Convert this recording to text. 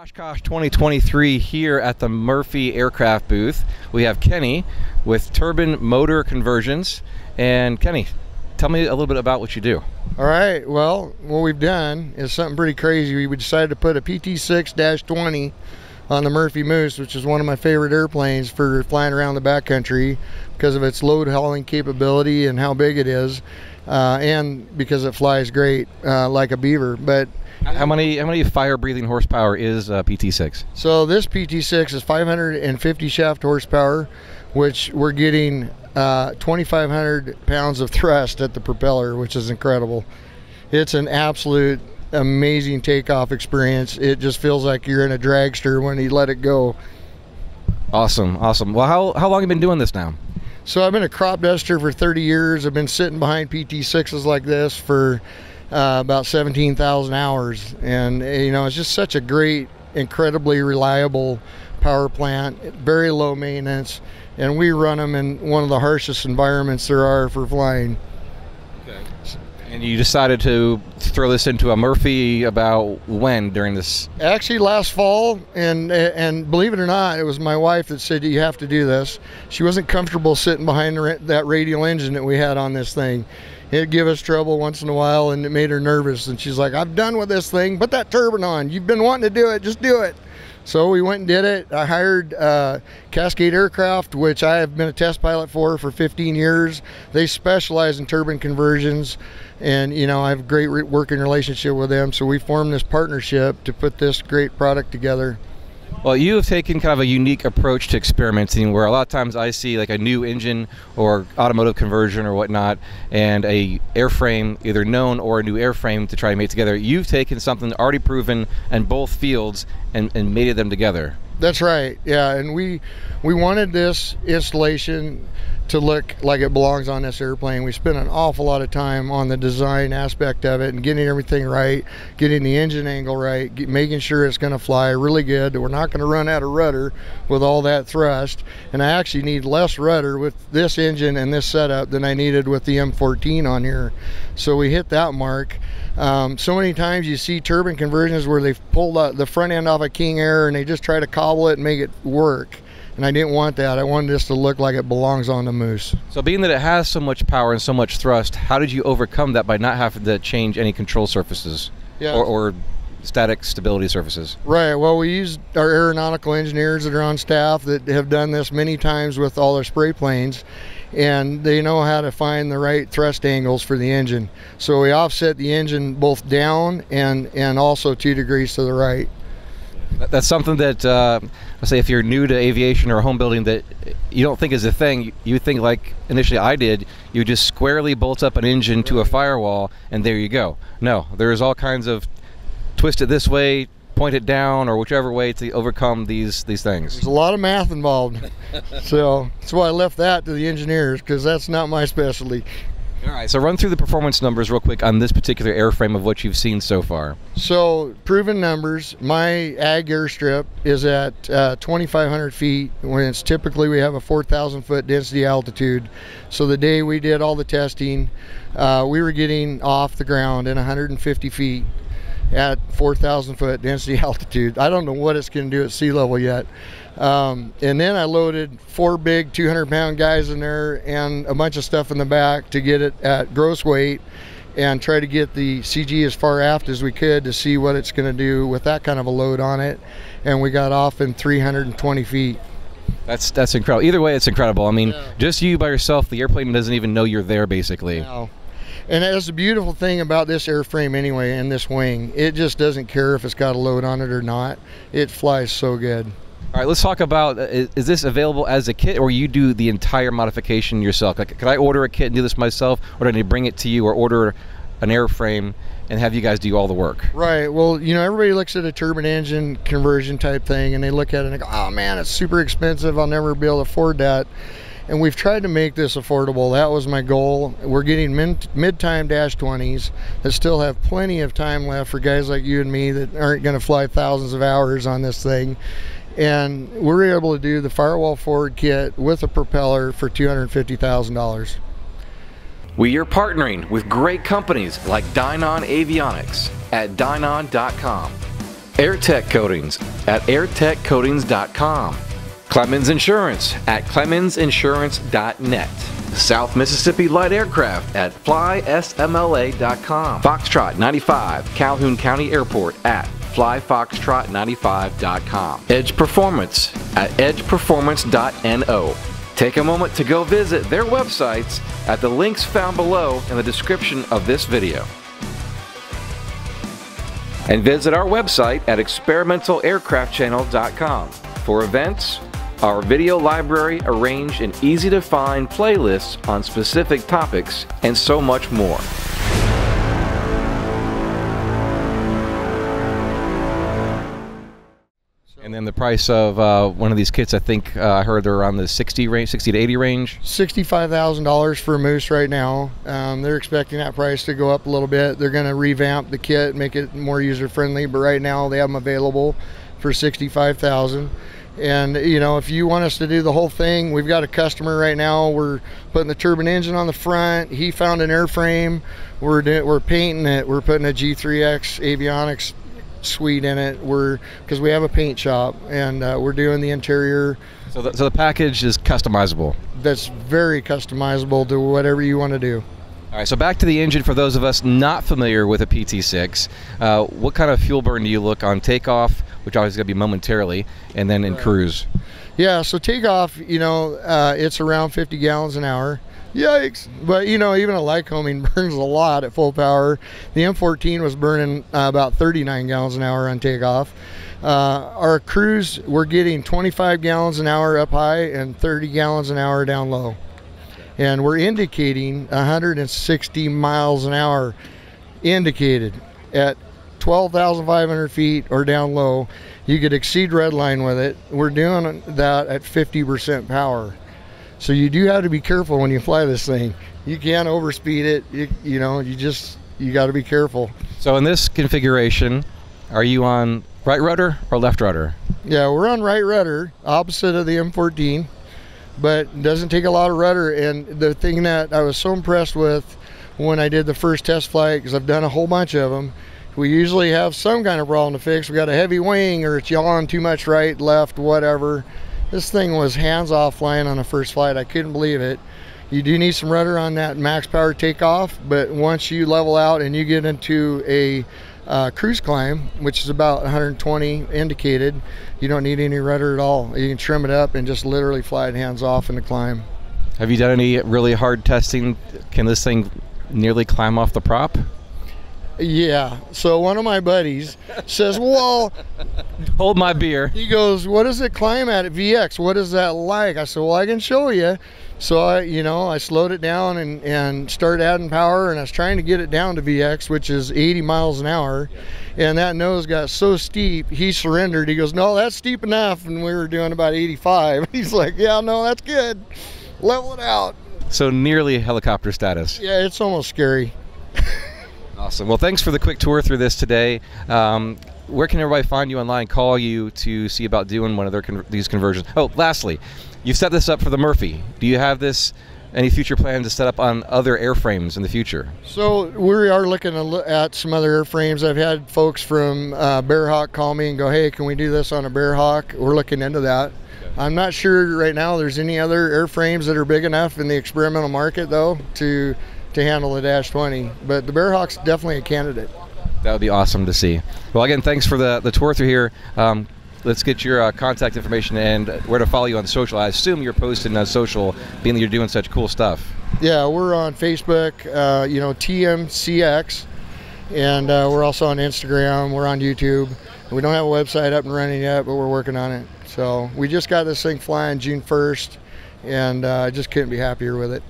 Oshkosh 2023 here at the Murphy Aircraft booth. We have Kenny with Turbine Motor Conversions. And Kenny, tell me a little bit about what you do. All right, well, what we've done is something pretty crazy. We decided to put a PT6-20 on the Murphy Moose, which is one of my favorite airplanes for flying around the backcountry because of its load hauling capability and how big it is, and because it flies great like a beaver. But how many fire-breathing horsepower is PT6? So this PT6 is 550 shaft horsepower, which we're getting 2,500 pounds of thrust at the propeller, which is incredible. It's an absolute amazing takeoff experience. It just feels like you're in a dragster when you let it go. Awesome, awesome. Well, how long have you been doing this now? So I've been a crop duster for 30 years. I've been sitting behind PT6s like this for about 17,000 hours, and you know, it's just such a great, incredibly reliable power plant, very low maintenance, and we run them in one of the harshest environments there are for flying. Okay. And you decided to throw this into a Murphy about when during this? Actually last fall, and believe it or not, it was my wife that said you have to do this. She wasn't comfortable sitting behind that radial engine that we had on this thing. It'd give us trouble once in a while, and it made her nervous, and she's like, "I'm done with this thing. Put that turbine on. You've been wanting to do it. Just do it." So we went and did it. I hired Cascade Aircraft, which I have been a test pilot for 15 years. They specialize in turbine conversions, and you know, I have a great working relationship with them. So we formed this partnership to put this great product together. Well, you have taken kind of a unique approach to experimenting, where a lot of times I see like a new engine or automotive conversion or whatnot, and a airframe, either known or a new airframe, to try and make together. You've taken something already proven in both fields and mated them together. That's right, yeah, and we wanted this installation to look like it belongs on this airplane. We spent an awful lot of time on the design aspect of it and getting everything right, getting the engine angle right, making sure it's gonna fly really good, that we're not gonna run out of rudder with all that thrust. And I actually need less rudder with this engine and this setup than I needed with the M14 on here. So we hit that mark. So many times you see turbine conversions where they've pulled the front end off a King Air and they just try to cobble it and make it work. And I didn't want that. I wanted this to look like it belongs on the Moose. So being that it has so much power and so much thrust, how did you overcome that by not having to change any control surfaces? Yeah. Or static stability surfaces? Right, well, we used our aeronautical engineers that are on staff that have done this many times with all their spray planes, and they know how to find the right thrust angles for the engine. So we offset the engine both down and also 2 degrees to the right. That's something that, I say, if you're new to aviation or home building, that you don't think is a thing. You think, like initially I did, you just squarely bolt up an engine to a firewall and there you go. No, there's all kinds of twist it this way, point it down, or whichever way to overcome these things. There's a lot of math involved. So that's why I left that to the engineers, because that's not my specialty. All right, so run through the performance numbers real quick on this particular airframe of what you've seen so far. So, proven numbers, my ag airstrip is at 2,500 feet, when it's typically we have a 4,000 foot density altitude. So the day we did all the testing, we were getting off the ground in 150 feet at 4,000 foot density altitude. I don't know what it's gonna do at sea level yet. And then I loaded 4 big 200-pound guys in there and a bunch of stuff in the back to get it at gross weight and try to get the CG as far aft as we could to see what it's gonna do with that kind of a load on it. And we got off in 320 feet. That's incredible. Either way, it's incredible. I mean, yeah. Just you by yourself, the airplane doesn't even know you're there, basically. No. And that's the beautiful thing about this airframe anyway, and this wing. It just doesn't care if it's got a load on it or not. It flies so good. All right, let's talk about, is this available as a kit, or you do the entire modification yourself? Like, could I order a kit and do this myself, or do I need to bring it to you, or order an airframe and have you guys do all the work? Right, well, you know, everybody looks at a turbine engine conversion type thing, and they look at it and they go, oh man, it's super expensive, I'll never be able to afford that. And we've tried to make this affordable. That was my goal. We're getting mid-time -20s that still have plenty of time left for guys like you and me that aren't gonna fly thousands of hours on this thing. And we're able to do the firewall forward kit with a propeller for $250,000. We are partnering with great companies like Dynon Avionics at dynon.com. Airtech Coatings at airtechcoatings.com. Clemens Insurance at clemensinsurance.net. South Mississippi Light Aircraft at flysmla.com. Foxtrot 95, Calhoun County Airport at flyfoxtrot95.com. Edge Performance at edgeperformance.no. Take a moment to go visit their websites at the links found below in the description of this video. And visit our website at experimentalaircraftchannel.com for events, our video library arranged in easy-to-find playlists on specific topics, and so much more. And then the price of one of these kits, I think I heard they're around the 60 to 80 range. $65,000 for a Moose right now. They're expecting that price to go up a little bit. They're going to revamp the kit, make it more user-friendly, but right now they have them available for $65,000. And you know, if you want us to do the whole thing, we've got a customer right now, we're putting the turbine engine on the front, he found an airframe, we're painting it, we're putting a G3X avionics suite in it, because we have a paint shop, and we're doing the interior. So the package is customizable. That's very customizable to whatever you want to do. All right, so back to the engine for those of us not familiar with a PT6. What kind of fuel burn do you look on takeoff, which obviously is going to be momentarily, and then in cruise? Yeah, so takeoff, you know, it's around 50 gallons an hour. Yikes. But, you know, even a Lycoming burns a lot at full power. The M14 was burning about 39 gallons an hour on takeoff. Our cruise, we're getting 25 gallons an hour up high and 30 gallons an hour down low. And we're indicating 160 miles an hour indicated at 12,500 feet or down low. You could exceed redline with it. We're doing that at 50% power. So you do have to be careful when you fly this thing. You can't overspeed it. You know, you got to be careful. So in this configuration, are you on right rudder or left rudder? Yeah, we're on right rudder, opposite of the M14. But doesn't take a lot of rudder, and the thing that I was so impressed with when I did the first test flight, because I've done a whole bunch of them, we usually have some kind of problem to fix. We got a heavy wing, or it's yawing too much right, left, whatever. This thing was hands-off flying on the first flight. I couldn't believe it. You do need some rudder on that max power takeoff, but once you level out and you get into a cruise climb, which is about 120 indicated, you don't need any rudder at all. You can trim it up and just literally fly it hands off in the climb. Have you done any really hard testing? Can this thing nearly climb off the prop? Yeah, so one of my buddies says, well, hold my beer. He goes, what does it climb at VX? What is that like? I said, well, I can show you. So I, you know, I slowed it down and started adding power, and I was trying to get it down to VX, which is 80 miles an hour. Yeah. And that nose got so steep, he surrendered. He goes, no, that's steep enough. And we were doing about 85. He's like, yeah, no, that's good. Level it out. So nearly helicopter status. Yeah, it's almost scary. Awesome. Well, thanks for the quick tour through this today. Where can everybody find you online, call you to see about doing one of their these conversions? Oh, lastly, you've set this up for the Murphy. Do you have this, any future plans to set up on other airframes in the future? So we are looking at some other airframes. I've had folks from Bearhawk call me and go, hey, can we do this on a Bearhawk? We're looking into that. Okay. I'm not sure right now there's any other airframes that are big enough in the experimental market, though, to handle the -20, but the Bearhawk's definitely a candidate. That would be awesome to see. Well, again, thanks for the tour through here. Let's get your contact information and where to follow you on social. I assume you're posting on social, being that you're doing such cool stuff. Yeah, we're on Facebook, you know, TMCX, and we're also on Instagram, we're on YouTube. We don't have a website up and running yet, but we're working on it. So we just got this thing flying June 1st, and I just couldn't be happier with it.